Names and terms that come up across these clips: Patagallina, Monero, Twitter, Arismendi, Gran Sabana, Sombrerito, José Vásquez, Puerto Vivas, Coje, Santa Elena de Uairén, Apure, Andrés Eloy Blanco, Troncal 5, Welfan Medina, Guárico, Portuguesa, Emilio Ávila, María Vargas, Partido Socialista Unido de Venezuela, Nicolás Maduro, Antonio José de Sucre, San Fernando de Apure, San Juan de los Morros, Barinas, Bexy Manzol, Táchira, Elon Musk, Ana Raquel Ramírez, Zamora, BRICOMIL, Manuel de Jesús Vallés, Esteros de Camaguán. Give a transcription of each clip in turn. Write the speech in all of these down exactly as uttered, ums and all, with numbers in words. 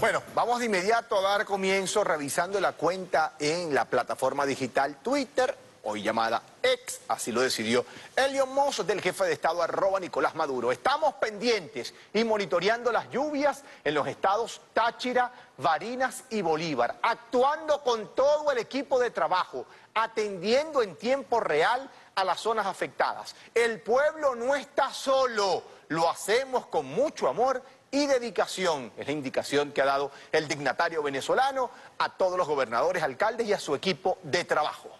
Bueno, vamos de inmediato a dar comienzo revisando la cuenta en la plataforma digital Twitter, hoy llamada X, así lo decidió Elon Musk, del jefe de Estado, arroba Nicolás Maduro. Estamos pendientes y monitoreando las lluvias en los estados Táchira, Barinas y Bolívar, actuando con todo el equipo de trabajo, atendiendo en tiempo real a las zonas afectadas. El pueblo no está solo, lo hacemos con mucho amor y dedicación, es la indicación que ha dado el dignatario venezolano a todos los gobernadores, alcaldes y a su equipo de trabajo.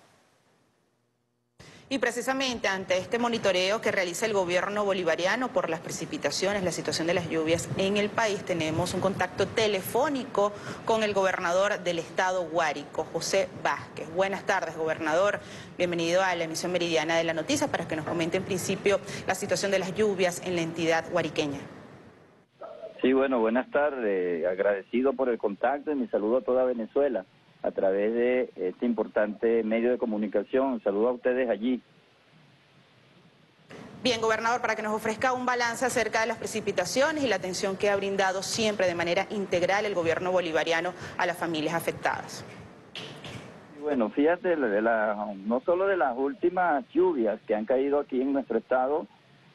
Y precisamente ante este monitoreo que realiza el gobierno bolivariano por las precipitaciones, la situación de las lluvias en el país, tenemos un contacto telefónico con el gobernador del estado Guárico, José Vásquez. Buenas tardes, gobernador. Bienvenido a la emisión meridiana de la noticia para que nos comente en principio la situación de las lluvias en la entidad guariqueña. Sí, bueno, buenas tardes. Agradecido por el contacto y mi saludo a toda Venezuela a través de este importante medio de comunicación. Saludo a ustedes allí. Bien, gobernador, para que nos ofrezca un balance acerca de las precipitaciones y la atención que ha brindado siempre de manera integral el gobierno bolivariano a las familias afectadas. Bueno, fíjate, de la, no solo de las últimas lluvias que han caído aquí en nuestro estado,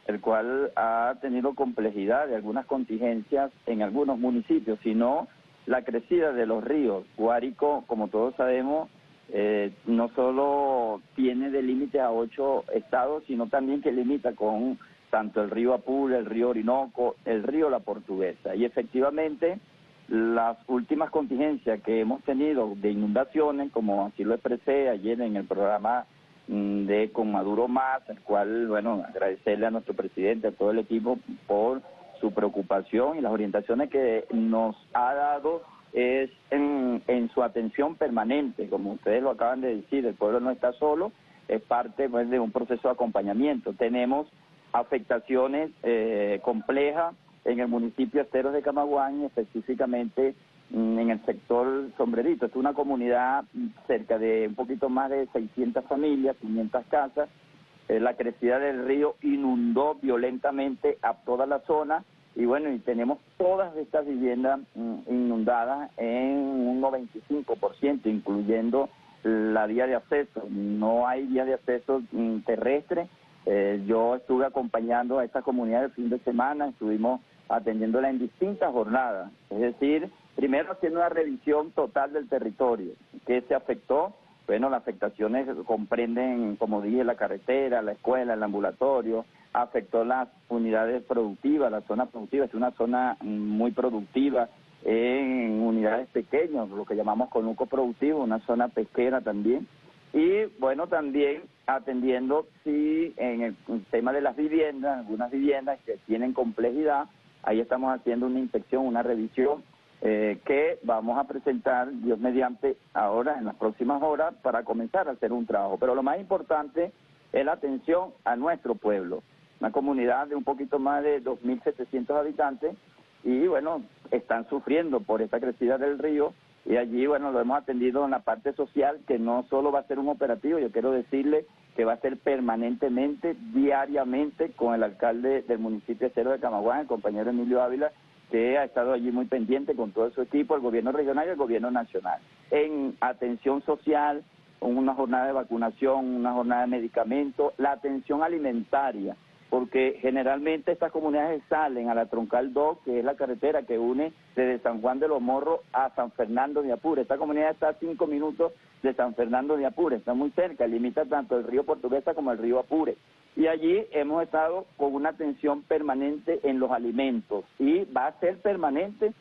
el cual ha tenido complejidad de algunas contingencias en algunos municipios, sino la crecida de los ríos. Guárico, como todos sabemos, eh, no solo tiene de límite a ocho estados, sino también que limita con tanto el río Apure, el río Orinoco, el río La Portuguesa. Y efectivamente, las últimas contingencias que hemos tenido de inundaciones, como así lo expresé ayer en el programa mmm, de Con Maduro Más, el cual, bueno, agradecerle a nuestro presidente, a todo el equipo, por su preocupación y las orientaciones que nos ha dado es en, en su atención permanente. Como ustedes lo acaban de decir, el pueblo no está solo, es parte, pues, de un proceso de acompañamiento. Tenemos afectaciones eh, complejas en el municipio Esteros de Camaguán, específicamente mm, en el sector Sombrerito. Es una comunidad cerca de un poquito más de seiscientas familias, quinientas casas. Eh, la crecida del río inundó violentamente a toda la zona. Y bueno, y tenemos todas estas viviendas inundadas en un noventa y cinco por ciento, incluyendo la vía de acceso. No hay vía de acceso terrestre. Eh, yo estuve acompañando a esta comunidad el fin de semana, estuvimos atendiéndola en distintas jornadas. Es decir, primero haciendo una revisión total del territorio que se afectó. Bueno, las afectaciones comprenden, como dije, la carretera, la escuela, el ambulatorio, afectó las unidades productivas, la zona productiva, es una zona muy productiva en unidades pequeñas, lo que llamamos conuco productivo, una zona pesquera también. Y bueno, también atendiendo, sí, en el tema de las viviendas, algunas viviendas que tienen complejidad, ahí estamos haciendo una inspección, una revisión, Eh, que vamos a presentar, Dios mediante, ahora en las próximas horas para comenzar a hacer un trabajo. Pero lo más importante es la atención a nuestro pueblo, una comunidad de un poquito más de dos mil setecientos habitantes y, bueno, están sufriendo por esta crecida del río y allí, bueno, lo hemos atendido en la parte social, que no solo va a ser un operativo, yo quiero decirle que va a ser permanentemente, diariamente, con el alcalde del municipio de Cerro de Camaguán, el compañero Emilio Ávila, que ha estado allí muy pendiente con todo su equipo, el gobierno regional y el gobierno nacional. En atención social, una jornada de vacunación, una jornada de medicamentos, la atención alimentaria, porque generalmente estas comunidades salen a la Troncal dos, que es la carretera que une desde San Juan de los Morros a San Fernando de Apure. Esta comunidad está a cinco minutos de San Fernando de Apure, está muy cerca, limita tanto el río Portuguesa como el río Apure. Y allí hemos estado con una atención permanente en los alimentos y va a ser permanente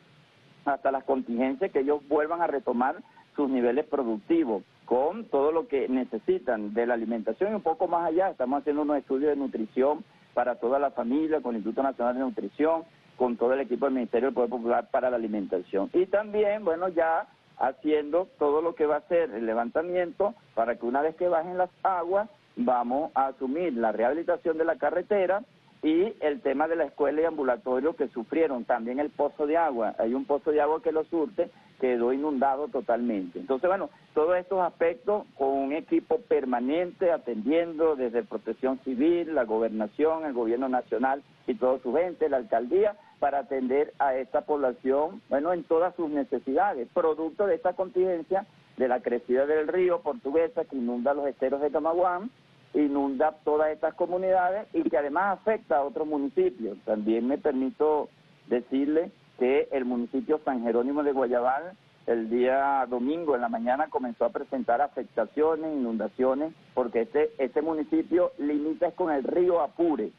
hasta las contingencias que ellos vuelvan a retomar sus niveles productivos con todo lo que necesitan de la alimentación y un poco más allá. Estamos haciendo unos estudios de nutrición para toda la familia, con el Instituto Nacional de Nutrición, con todo el equipo del Ministerio del Poder Popular para la Alimentación. Y también, bueno, ya haciendo todo lo que va a ser el levantamiento para que una vez que bajen las aguas, vamos a asumir la rehabilitación de la carretera y el tema de la escuela y ambulatorio que sufrieron, también el pozo de agua. Hay un pozo de agua que lo surte, quedó inundado totalmente. Entonces, bueno, todos estos aspectos con un equipo permanente atendiendo desde Protección Civil, la Gobernación, el Gobierno Nacional y toda su gente, la Alcaldía, para atender a esta población, bueno, en todas sus necesidades, producto de esta contingencia, de la crecida del río Portuguesa, que inunda los esteros de Camaguán, inunda todas estas comunidades y que además afecta a otros municipios. También me permito decirle que el municipio San Jerónimo de Guayabal, el día domingo en la mañana, comenzó a presentar afectaciones, inundaciones, porque este, este municipio limita con el río Apure.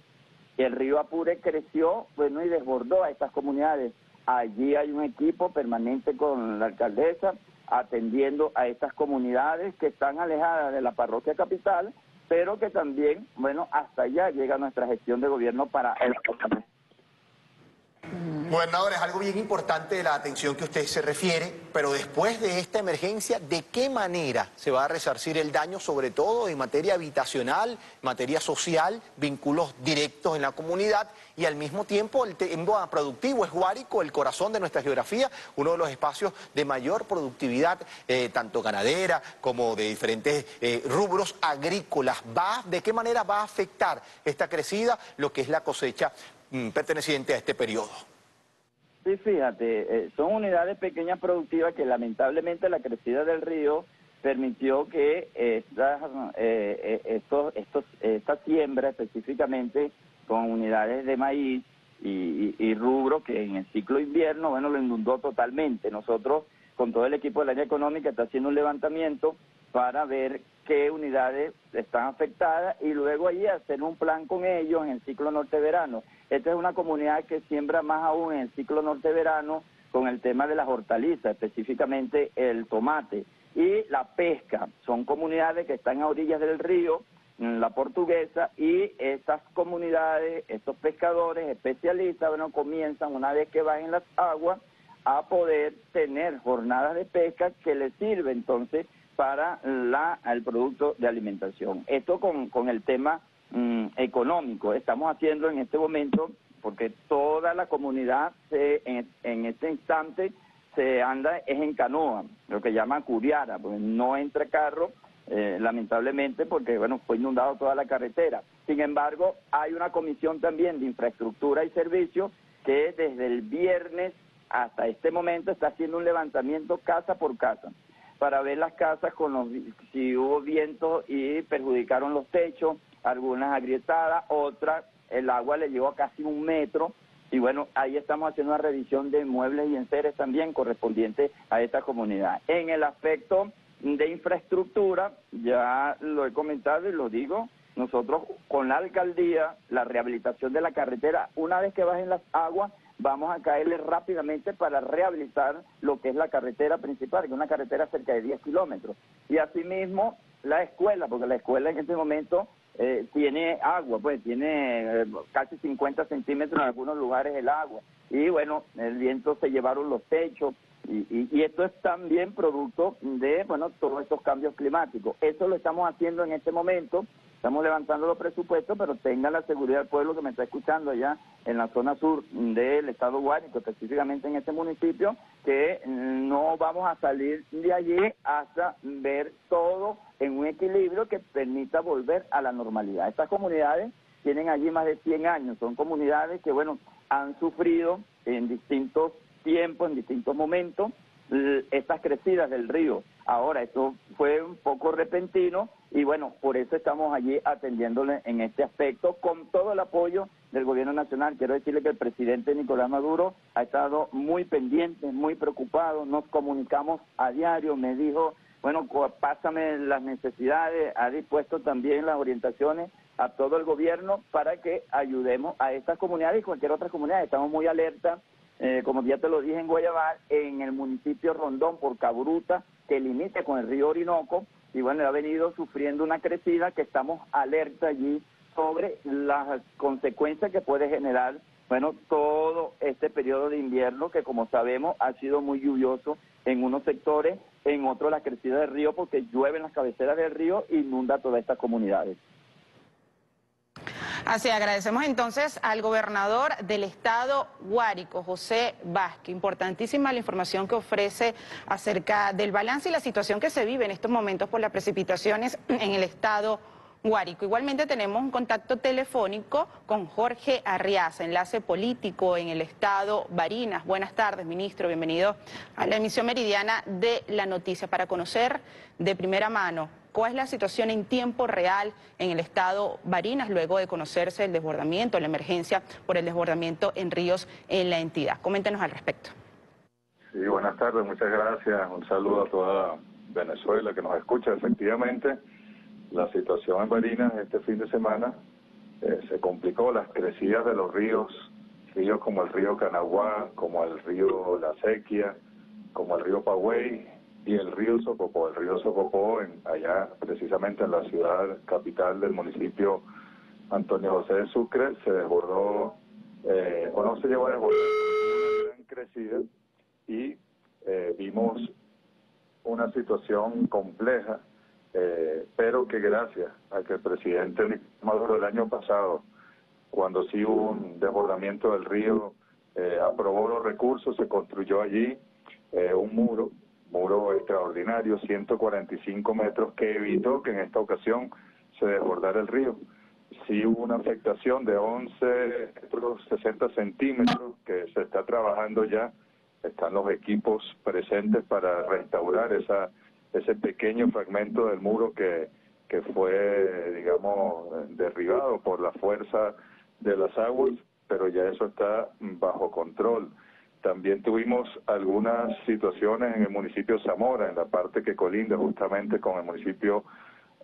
El río Apure creció, bueno, y desbordó a estas comunidades. Allí hay un equipo permanente con la alcaldesa atendiendo a estas comunidades que están alejadas de la parroquia capital, pero que también, bueno, hasta allá llega nuestra gestión de gobierno para el... Gobernador, es algo bien importante la atención que usted se refiere, pero después de esta emergencia, ¿de qué manera se va a resarcir el daño, sobre todo en materia habitacional, materia social, vínculos directos en la comunidad y al mismo tiempo el tema productivo? Es Guárico, el corazón de nuestra geografía, uno de los espacios de mayor productividad, eh, tanto ganadera como de diferentes eh, rubros agrícolas. ¿Va, ¿De qué manera va a afectar esta crecida lo que es la cosecha perteneciente a este periodo? Sí, fíjate, eh, son unidades pequeñas productivas que lamentablemente la crecida del río permitió que estas, eh, estos, estos, esta siembra específicamente con unidades de maíz y, y, y rubro que en el ciclo invierno, bueno, lo inundó totalmente. Nosotros con todo el equipo del área económica está haciendo un levantamiento para ver qué unidades están afectadas y luego allí hacer un plan con ellos en el ciclo norte-verano. Esta es una comunidad que siembra más aún en el ciclo norte-verano con el tema de las hortalizas, específicamente el tomate y la pesca. Son comunidades que están a orillas del río, la Portuguesa, y estas comunidades, estos pescadores especialistas, bueno, comienzan una vez que bajen las aguas a poder tener jornadas de pesca que les sirve entonces para la, el producto de alimentación. Esto con, con el tema mmm, económico. Estamos haciendo en este momento, porque toda la comunidad se, en, en este instante se anda es en canoa, lo que llaman curiara, porque no entra carro, eh, lamentablemente, porque bueno, fue inundado toda la carretera. Sin embargo, hay una comisión también de infraestructura y servicios que desde el viernes hasta este momento está haciendo un levantamiento casa por casa, para ver las casas con los, si hubo vientos y perjudicaron los techos, algunas agrietadas, otras el agua le llegó a casi un metro, y bueno, ahí estamos haciendo una revisión de muebles y enseres también correspondientes a esta comunidad. En el aspecto de infraestructura, ya lo he comentado y lo digo, nosotros con la alcaldía, la rehabilitación de la carretera, una vez que bajen las aguas, vamos a caerle rápidamente para rehabilitar lo que es la carretera principal, que es una carretera cerca de diez kilómetros. Y asimismo la escuela, porque la escuela en este momento eh, tiene agua, pues tiene eh, casi cincuenta centímetros en algunos lugares el agua. Y bueno, el viento se llevaron los techos y, y, y esto es también producto de, bueno, todos estos cambios climáticos. Eso lo estamos haciendo en este momento. Estamos levantando los presupuestos, pero tengan la seguridad del pueblo que me está escuchando allá en la zona sur del estado Guárico, específicamente en este municipio, que no vamos a salir de allí hasta ver todo en un equilibrio que permita volver a la normalidad. Estas comunidades tienen allí más de cien años, son comunidades que, bueno, han sufrido en distintos tiempos, en distintos momentos, estas crecidas del río. Ahora, esto fue un poco repentino y bueno, por eso estamos allí atendiéndole en este aspecto con todo el apoyo del gobierno nacional. Quiero decirle que el presidente Nicolás Maduro ha estado muy pendiente, muy preocupado, nos comunicamos a diario, me dijo, bueno, pásame las necesidades, ha dispuesto también las orientaciones a todo el gobierno para que ayudemos a estas comunidades y cualquier otra comunidad. Estamos muy alerta. Eh, como ya te lo dije, en Guayabal, en el municipio Rondón, por Caburuta, que limita con el río Orinoco, y bueno, ha venido sufriendo una crecida que estamos alerta allí sobre las consecuencias que puede generar, bueno, todo este periodo de invierno, que como sabemos ha sido muy lluvioso en unos sectores, en otros la crecida del río, porque llueve en las cabeceras del río e inunda todas estas comunidades. Así, agradecemos entonces al gobernador del estado Guárico, José Vásquez. Importantísima la información que ofrece acerca del balance y la situación que se vive en estos momentos por las precipitaciones en el estado Guárico. Igualmente tenemos un contacto telefónico con Jorge Arreaza, enlace político en el estado Barinas. Buenas tardes, ministro, bienvenido a la emisión meridiana de La Noticia para conocer de primera mano cuál es la situación en tiempo real en el estado Barinas luego de conocerse el desbordamiento, la emergencia por el desbordamiento en ríos en la entidad. Coméntenos al respecto. Sí, buenas tardes, muchas gracias. Un saludo a toda Venezuela que nos escucha. Efectivamente, la situación en Barinas este fin de semana eh, se complicó. Las crecidas de los ríos, ríos como el río Canaguá, como el río La Sequía, como el río Pagüey y el río Socopó. El río Socopó, en, allá precisamente en la ciudad capital del municipio Antonio José de Sucre, se desbordó, eh, o no se llegó a desbordar, una gran crecida, y eh, vimos una situación compleja. Eh, pero que gracias a que el presidente Maduro el año pasado, cuando sí hubo un desbordamiento del río, eh, aprobó los recursos, se construyó allí eh, un muro, muro extraordinario, ciento cuarenta y cinco metros, que evitó que en esta ocasión se desbordara el río. Sí hubo una afectación de once metros, sesenta centímetros, que se está trabajando ya, están los equipos presentes para restaurar esa ese pequeño fragmento del muro que, que fue, digamos, derribado por la fuerza de las aguas, pero ya eso está bajo control. También tuvimos algunas situaciones en el municipio Zamora, en la parte que colinda justamente con el municipio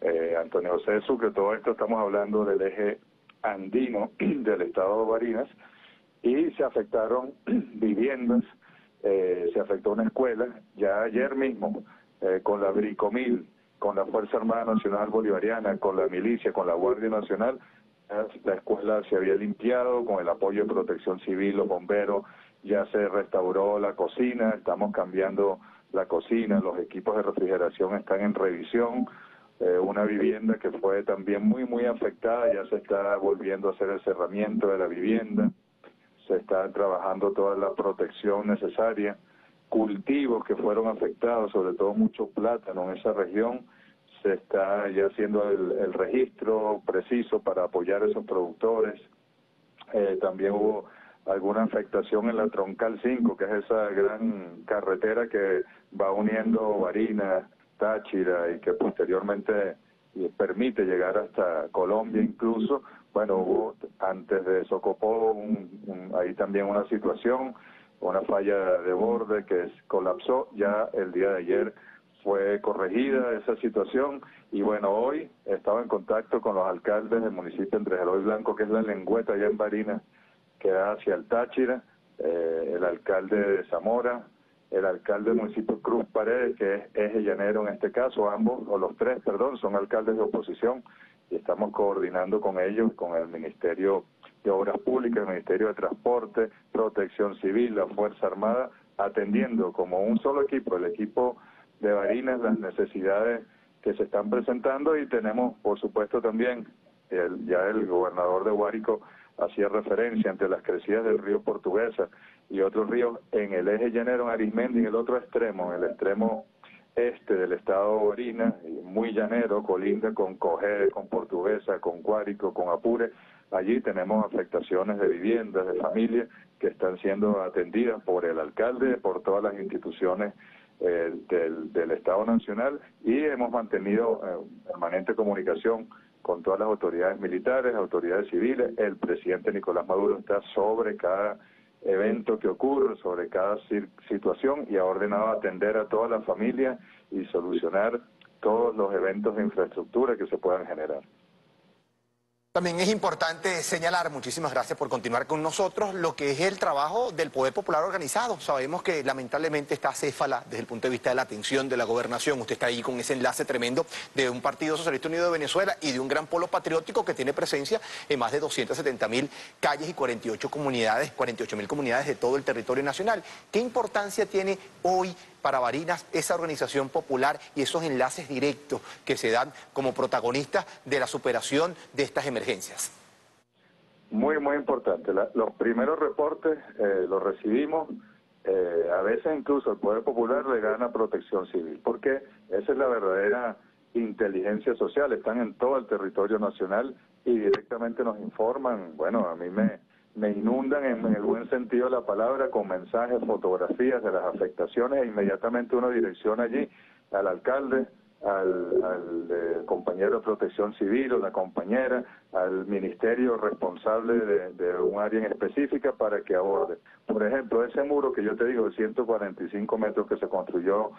eh, Antonio José de Sucre. Todo esto estamos hablando del eje andino del estado de Barinas, y se afectaron viviendas, eh, se afectó una escuela. Ya ayer mismo, Eh, con la BRICOMIL, con la Fuerza Armada Nacional Bolivariana, con la milicia, con la Guardia Nacional, la escuela se había limpiado con el apoyo de Protección Civil, los bomberos, ya se restauró la cocina, estamos cambiando la cocina, los equipos de refrigeración están en revisión, eh, una vivienda que fue también muy, muy afectada, ya se está volviendo a hacer el cerramiento de la vivienda, se está trabajando toda la protección necesaria. Cultivos que fueron afectados, sobre todo mucho plátano en esa región, se está ya haciendo el, el registro preciso para apoyar a esos productores. Eh, también hubo alguna afectación en la Troncal cinco, que es esa gran carretera que va uniendo Barinas, Táchira, y que posteriormente permite llegar hasta Colombia incluso. Bueno, hubo antes de Socopó, un, un, ahí también una situación, una falla de borde que colapsó, ya el día de ayer fue corregida esa situación, y bueno, hoy estaba en contacto con los alcaldes del municipio Andrés Eloy Blanco, que es la lengüeta allá en Barinas, que da hacia el Táchira, eh, el alcalde de Zamora, el alcalde del municipio Cruz Paredes, que es eje llanero en este caso, ambos, o los tres, perdón, son alcaldes de oposición, y estamos coordinando con ellos, con el Ministerio de Obras Públicas, el Ministerio de Transporte, Protección Civil, la Fuerza Armada, atendiendo como un solo equipo, el equipo de Barinas, las necesidades que se están presentando. Y tenemos, por supuesto, también, el, ya el gobernador de Guárico hacía referencia ante las crecidas del río Portuguesa y otros ríos en el eje llanero, en Arismendi, en el otro extremo, en el extremo este del estado de Barinas, muy llanero, colinda con Coje, con Portuguesa, con Guárico, con Apure. Allí tenemos afectaciones de viviendas, de familias, que están siendo atendidas por el alcalde, por todas las instituciones eh, del, del Estado Nacional, y hemos mantenido eh, permanente comunicación con todas las autoridades militares, autoridades civiles. El presidente Nicolás Maduro está sobre cada evento que ocurre, sobre cada situación, y ha ordenado atender a todas las familias y solucionar todos los eventos de infraestructura que se puedan generar. También es importante señalar, muchísimas gracias por continuar con nosotros, lo que es el trabajo del Poder Popular organizado. Sabemos que lamentablemente está acéfala desde el punto de vista de la atención de la gobernación. Usted está ahí con ese enlace tremendo de un Partido Socialista Unido de Venezuela y de un gran polo patriótico que tiene presencia en más de doscientas setenta mil calles y cuarenta y ocho comunidades, cuarenta y ocho mil comunidades de todo el territorio nacional. ¿Qué importancia tiene hoy para Barinas esa organización popular y esos enlaces directos que se dan como protagonistas de la superación de estas emergencias? Muy, muy importante. La, los primeros reportes eh, los recibimos, eh, a veces incluso el Poder Popular le gana Protección Civil, porque esa es la verdadera inteligencia social, están en todo el territorio nacional y directamente nos informan, bueno, a mí me, me inundan en, en el buen sentido de la palabra con mensajes, fotografías de las afectaciones e inmediatamente uno direcciona allí al alcalde, al, al eh, compañero de protección civil o la compañera, al ministerio responsable de, de un área en específica para que aborde. Por ejemplo, ese muro que yo te digo de ciento cuarenta y cinco metros que se construyó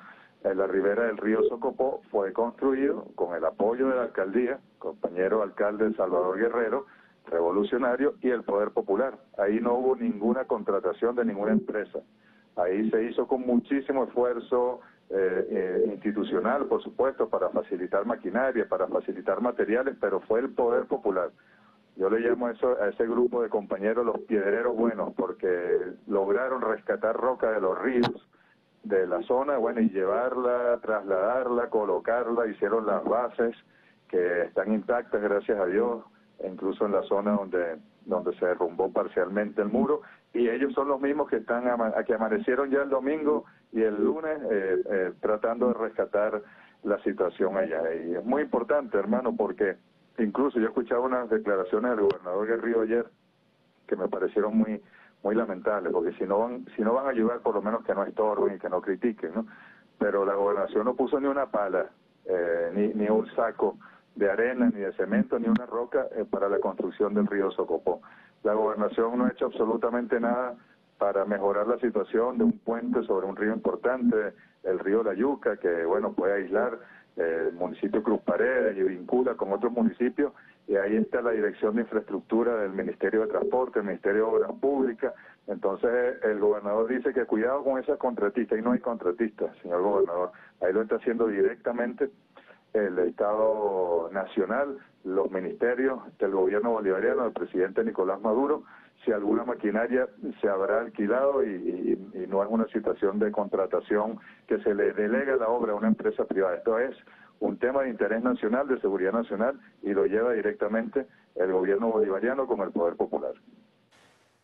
en la ribera del río Socopó fue construido con el apoyo de la alcaldía, compañero alcalde Salvador Guerrero, revolucionario, y el Poder Popular. Ahí no hubo ninguna contratación de ninguna empresa. Ahí se hizo con muchísimo esfuerzo eh, eh, institucional, por supuesto, para facilitar maquinaria, para facilitar materiales, pero fue el Poder Popular. Yo le llamo eso a ese grupo de compañeros los piedreros buenos, porque lograron rescatar roca de los ríos, de la zona, bueno, y llevarla, trasladarla, colocarla, hicieron las bases que están intactas, gracias a Dios, incluso en la zona donde donde se derrumbó parcialmente el muro, y ellos son los mismos que están que amanecieron ya el domingo y el lunes eh, eh, tratando de rescatar la situación allá. Y es muy importante, hermano, porque incluso yo escuchaba unas declaraciones del gobernador Guerrero ayer que me parecieron muy muy lamentable, porque si no van si no van a ayudar, por lo menos que no estorben y que no critiquen, ¿no? Pero la gobernación no puso ni una pala, eh, ni, ni un saco de arena, ni de cemento, ni una roca eh, para la construcción del río Socopó. La gobernación no ha hecho absolutamente nada para mejorar la situación de un puente sobre un río importante, el río La Yuca, que bueno puede aislar eh, el municipio Cruz Paredes y vincula con otros municipios, y ahí está la Dirección de Infraestructura del Ministerio de Transporte, el Ministerio de Obras Públicas. Entonces el gobernador dice que cuidado con esas contratistas, y no hay contratistas, señor gobernador, ahí lo está haciendo directamente el Estado Nacional, los ministerios del gobierno bolivariano, el presidente Nicolás Maduro. Si alguna maquinaria se habrá alquilado y, y, y no es una situación de contratación que se le delega la obra a una empresa privada. Esto es un tema de interés nacional, de seguridad nacional, y lo lleva directamente el gobierno bolivariano con el Poder Popular.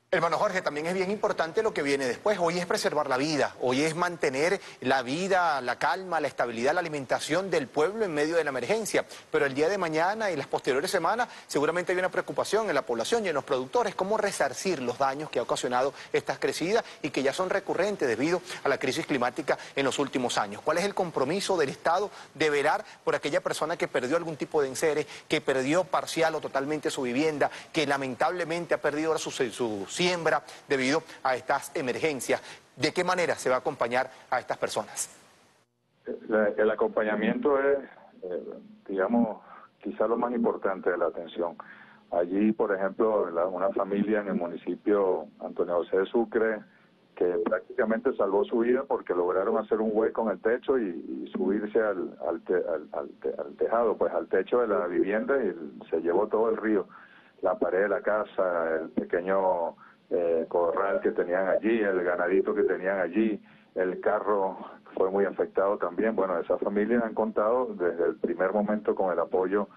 Hermano Jorge, también es bien importante lo que viene después. Hoy es preservar la vida, hoy es mantener la vida, la calma, la estabilidad, la alimentación del pueblo en medio de la emergencia. Pero el día de mañana y las posteriores semanas seguramente hay una preocupación en la población y en los productores. ¿Cómo resarcir los daños que ha ocasionado estas crecidas y que ya son recurrentes debido a la crisis climática en los últimos años? ¿Cuál es el compromiso del Estado de velar por aquella persona que perdió algún tipo de enseres, que perdió parcial o totalmente su vivienda, que lamentablemente ha perdido ahora su... su siembra debido a estas emergencias? ¿De qué manera se va a acompañar a estas personas? La, el acompañamiento es, eh, digamos, quizá lo más importante de la atención. Allí, por ejemplo, la, una familia en el municipio Antonio José de Sucre, que prácticamente salvó su vida porque lograron hacer un hueco en el techo y, y subirse al, al, te, al, al, te, al tejado, pues al techo de la vivienda, y se llevó todo el río, la pared de la casa, el pequeño Eh, corral que tenían allí, el ganadito que tenían allí, el carro fue muy afectado también. Bueno, esas familias han contado desde el primer momento con el apoyo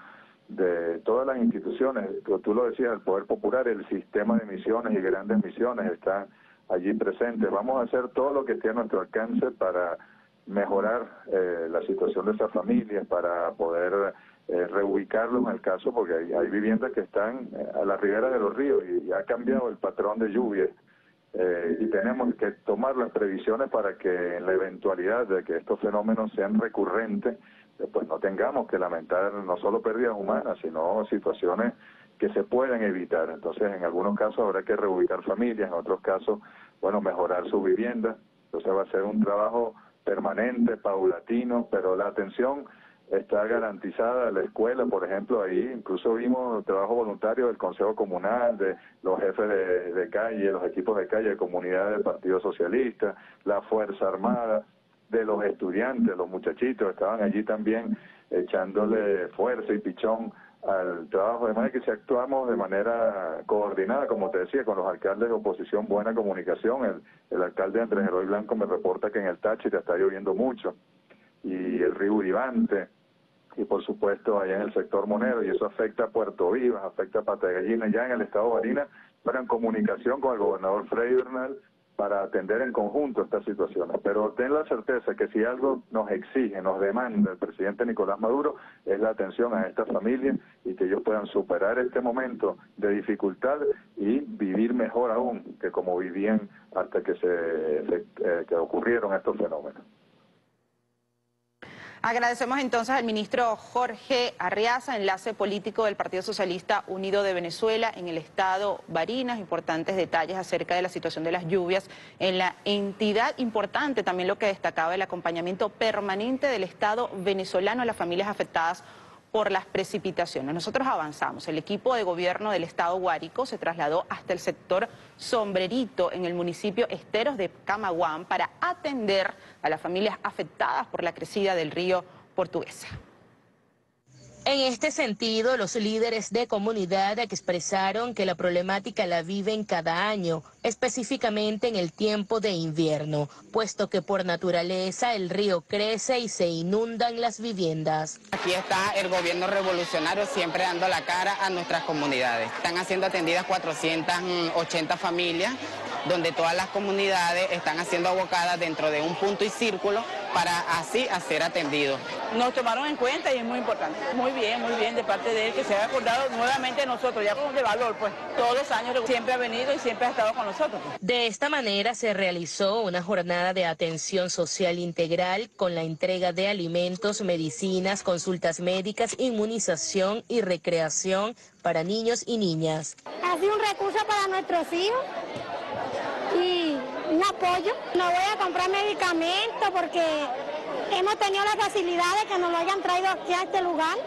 de todas las instituciones. Tú, tú lo decías, el Poder Popular, el sistema de misiones y grandes misiones están allí presentes. Vamos a hacer todo lo que esté a nuestro alcance para mejorar eh, la situación de esas familias, para poder Eh, reubicarlos en el caso, porque hay, hay viviendas que están a la ribera de los ríos y, y ha cambiado el patrón de lluvias eh, y tenemos que tomar las previsiones para que en la eventualidad de que estos fenómenos sean recurrentes, eh, pues no tengamos que lamentar no solo pérdidas humanas, sino situaciones que se pueden evitar. Entonces, en algunos casos habrá que reubicar familias, en otros casos, bueno, mejorar sus viviendas. Entonces va a ser un trabajo permanente, paulatino, pero la atención está garantizada. La escuela, por ejemplo, ahí incluso vimos trabajo voluntario del Consejo Comunal, de los jefes de, de calle, los equipos de calle, de comunidad del Partido Socialista, la Fuerza Armada, de los estudiantes, los muchachitos, estaban allí también echándole fuerza y pichón al trabajo, de manera que si actuamos de manera coordinada, como te decía, con los alcaldes de oposición, buena comunicación. El, el alcalde Andrés Eloy Blanco me reporta que en el Táchira está lloviendo mucho, y el río Uribante, y por supuesto allá en el sector Monero, y eso afecta a Puerto Vivas, afecta a Patagallina, ya en el estado Barinas, pero en comunicación con el gobernador Freddy Bernal para atender en conjunto estas situaciones. Pero ten la certeza que si algo nos exige, nos demanda el presidente Nicolás Maduro, es la atención a estas familias y que ellos puedan superar este momento de dificultad y vivir mejor aún que como vivían hasta que, se, eh, que ocurrieron estos fenómenos. Agradecemos entonces al ministro Jorge Arreaza, enlace político del Partido Socialista Unido de Venezuela en el estado Barinas. Importantes detalles acerca de la situación de las lluvias en la entidad. Importante también lo que destacaba el acompañamiento permanente del Estado venezolano a las familias afectadas por las precipitaciones. Nosotros avanzamos. El equipo de gobierno del estado Guárico se trasladó hasta el sector Sombrerito en el municipio Esteros de Camaguán para atender a las familias afectadas por la crecida del río Portuguesa. En este sentido, los líderes de comunidad expresaron que la problemática la viven cada año, específicamente en el tiempo de invierno, puesto que por naturaleza el río crece y se inundan las viviendas. Aquí está el gobierno revolucionario siempre dando la cara a nuestras comunidades. Están haciendo atendidas cuatrocientas ochenta familias, donde todas las comunidades están haciendo abocadas dentro de un punto y círculo para así ser atendidos. Nos tomaron en cuenta y es muy importante. Muy bien, muy bien, de parte de él, que se ha acordado nuevamente de nosotros, ya de valor, pues todos los años siempre ha venido y siempre ha estado con nosotros. De esta manera se realizó una jornada de atención social integral con la entrega de alimentos, medicinas, consultas médicas, inmunización y recreación para niños y niñas. Ha sido un recurso para nuestros hijos y un apoyo. No voy a comprar medicamentos porque hemos tenido la facilidad de que nos lo hayan traído aquí a este lugar.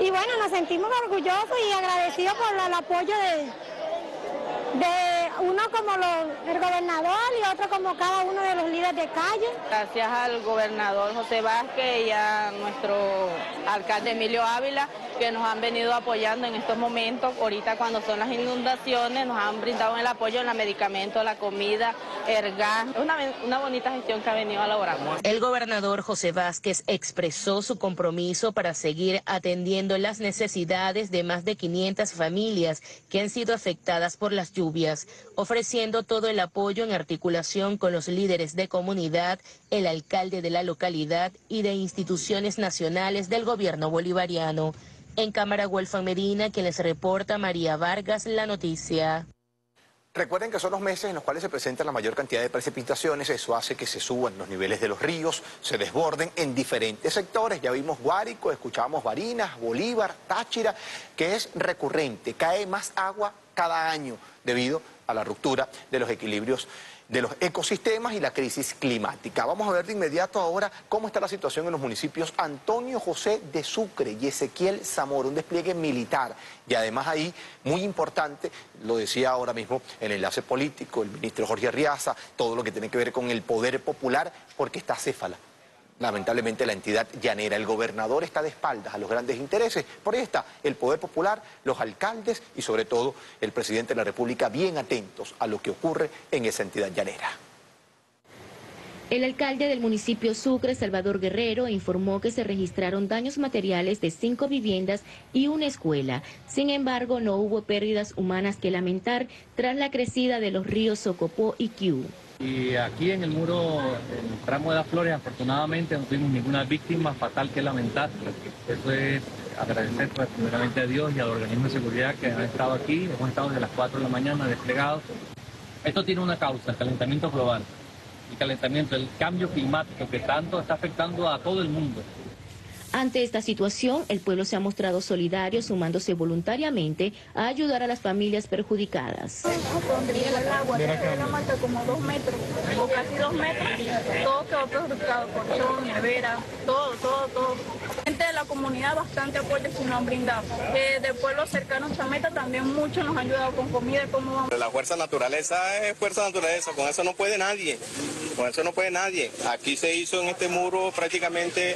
Y bueno, nos sentimos orgullosos y agradecidos por el apoyo de, de uno como los, el gobernador y otro como cada uno de los líderes de calle. Gracias al gobernador José Vásquez y a nuestro alcalde Emilio Ávila, que nos han venido apoyando en estos momentos. Ahorita cuando son las inundaciones nos han brindado el apoyo en los medicamentos, la comida, el gas. Es una, una bonita gestión que ha venido elaborando. El gobernador José Vásquez expresó su compromiso para seguir atendiendo las necesidades de más de quinientas familias que han sido afectadas por las lluvias, ofreciendo todo el apoyo en articulación con los líderes de comunidad, el alcalde de la localidad y de instituciones nacionales del gobierno bolivariano. En cámara, Welfan Medina, quien les reporta María Vargas, La Noticia. Recuerden que son los meses en los cuales se presenta la mayor cantidad de precipitaciones. Eso hace que se suban los niveles de los ríos, se desborden en diferentes sectores. Ya vimos Guárico, escuchamos Barinas, Bolívar, Táchira, que es recurrente. Cae más agua cada año debido a la ruptura de los equilibrios de los ecosistemas y la crisis climática. Vamos a ver de inmediato ahora cómo está la situación en los municipios Antonio José de Sucre y Ezequiel Zamora, un despliegue militar. Y además ahí, muy importante, lo decía ahora mismo el enlace político, el ministro Jorge Arreaza, todo lo que tiene que ver con el poder popular, porque está acéfala, lamentablemente, la entidad llanera. El gobernador está de espaldas a los grandes intereses. Por ahí está el poder popular, los alcaldes y sobre todo el presidente de la República bien atentos a lo que ocurre en esa entidad llanera. El alcalde del municipio Sucre, Salvador Guerrero, informó que se registraron daños materiales de cinco viviendas y una escuela. Sin embargo, no hubo pérdidas humanas que lamentar tras la crecida de los ríos Socopó y Quiú. Y aquí en el muro, en el tramo de las Flores, afortunadamente no tuvimos ninguna víctima fatal que lamentar. Eso es agradecer pues, primeramente a Dios y al organismo de seguridad que han estado aquí. Hemos estado desde las cuatro de la mañana desplegados. Esto tiene una causa, el calentamiento global. El calentamiento, el cambio climático que tanto está afectando a todo el mundo. Ante esta situación, el pueblo se ha mostrado solidario, sumándose voluntariamente a ayudar a las familias perjudicadas. El agua mata como dos metros, o casi dos metros, todo quedó perjudicado, colchón, nevera, todo, todo, todo. Gente de la comunidad bastante apoyo que nos han brindado. Eh, de pueblos cercanos a Meta también muchos nos han ayudado con comida y cómo vamos. La fuerza naturaleza es fuerza naturaleza, con eso no puede nadie, con eso no puede nadie. Aquí se hizo en este muro prácticamente...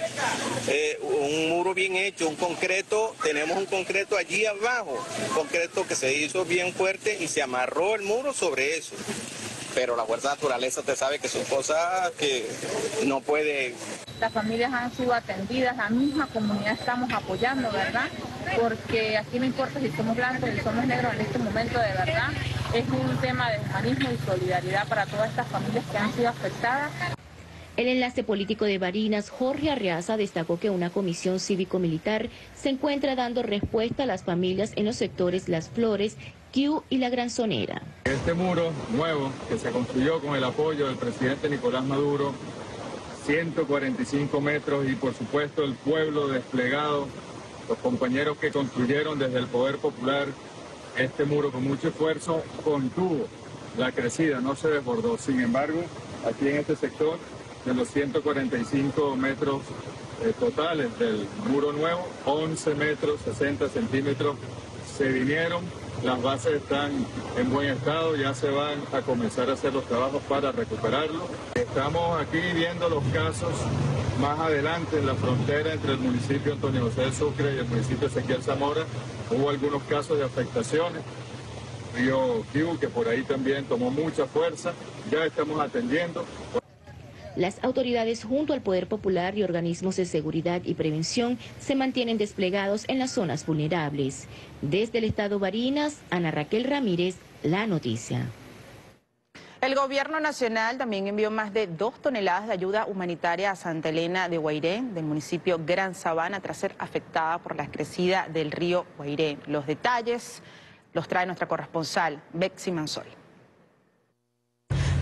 Eh, un muro bien hecho, un concreto, tenemos un concreto allí abajo, un concreto que se hizo bien fuerte y se amarró el muro sobre eso. Pero la fuerza naturaleza, usted sabe que son cosas que no puede... Las familias han sido atendidas, la misma comunidad estamos apoyando, ¿verdad? Porque aquí no importa si somos blancos, si somos negros en este momento, de verdad... es un tema de humanismo y solidaridad para todas estas familias que han sido afectadas. El enlace político de Barinas, Jorge Arreaza, destacó que una comisión cívico-militar se encuentra dando respuesta a las familias en los sectores Las Flores, Q y La Granzonera. Este muro nuevo que se construyó con el apoyo del presidente Nicolás Maduro, ciento cuarenta y cinco metros, y por supuesto el pueblo desplegado, los compañeros que construyeron desde el Poder Popular este muro con mucho esfuerzo, contuvo la crecida, no se desbordó. Sin embargo, aquí en este sector, de los ciento cuarenta y cinco metros eh, totales del muro nuevo, once metros, sesenta centímetros se vinieron. Las bases están en buen estado, ya se van a comenzar a hacer los trabajos para recuperarlo. Estamos aquí viendo los casos más adelante en la frontera entre el municipio Antonio José de Sucre y el municipio Ezequiel Zamora. Hubo algunos casos de afectaciones. Río Q, que por ahí también tomó mucha fuerza, ya estamos atendiendo. Las autoridades junto al Poder Popular y organismos de seguridad y prevención se mantienen desplegados en las zonas vulnerables. Desde el estado Barinas, Ana Raquel Ramírez, La Noticia. El gobierno nacional también envió más de dos toneladas de ayuda humanitaria a Santa Elena de Uairén, del municipio Gran Sabana, tras ser afectada por la crecida del río Uairén. Los detalles los trae nuestra corresponsal, Bexy Manzol.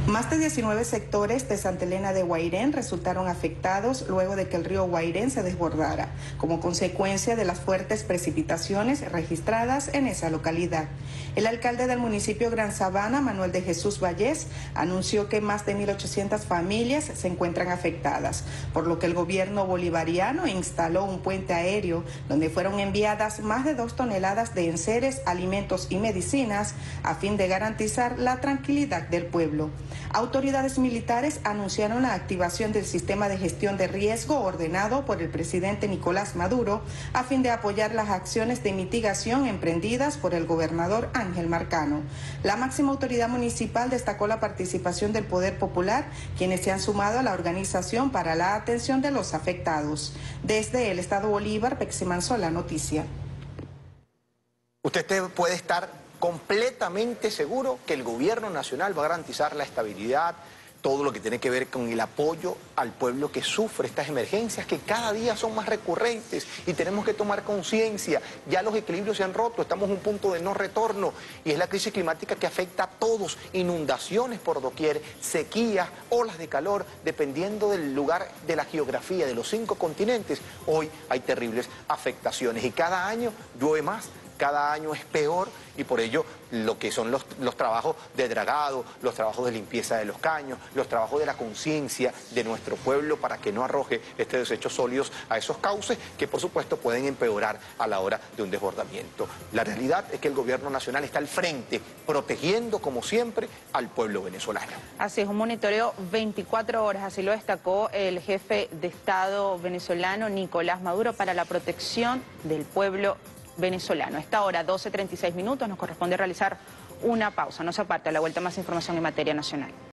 Más de diecinueve sectores de Santa Elena de Uairén resultaron afectados luego de que el río Uairén se desbordara, como consecuencia de las fuertes precipitaciones registradas en esa localidad. El alcalde del municipio Gran Sabana, Manuel de Jesús Vallés, anunció que más de mil ochocientas familias se encuentran afectadas, por lo que el gobierno bolivariano instaló un puente aéreo donde fueron enviadas más de dos toneladas de enseres, alimentos y medicinas a fin de garantizar la tranquilidad del pueblo. Autoridades militares anunciaron la activación del sistema de gestión de riesgo ordenado por el presidente Nicolás Maduro a fin de apoyar las acciones de mitigación emprendidas por el gobernador Ángel Marcano. La máxima autoridad municipal destacó la participación del Poder Popular, quienes se han sumado a la organización para la atención de los afectados. Desde el estado Bolívar, Peximanzol, La Noticia. Usted puede estar completamente seguro que el gobierno nacional va a garantizar la estabilidad, todo lo que tiene que ver con el apoyo al pueblo que sufre estas emergencias que cada día son más recurrentes, y tenemos que tomar conciencia. Ya los equilibrios se han roto, estamos en un punto de no retorno, y es la crisis climática que afecta a todos, inundaciones por doquier, sequías, olas de calor, dependiendo del lugar de la geografía de los cinco continentes. Hoy hay terribles afectaciones y cada año llueve más. Cada año es peor, y por ello lo que son los, los trabajos de dragado, los trabajos de limpieza de los caños, los trabajos de la conciencia de nuestro pueblo para que no arroje estos desechos sólidos a esos cauces que por supuesto pueden empeorar a la hora de un desbordamiento. La realidad es que el gobierno nacional está al frente, protegiendo como siempre al pueblo venezolano. Así es, un monitoreo veinticuatro horas, así lo destacó el jefe de Estado venezolano Nicolás Maduro, para la protección del pueblo venezolano. A esta hora, doce treinta y seis minutos, nos corresponde realizar una pausa. No se aparte, a la vuelta más información en materia nacional.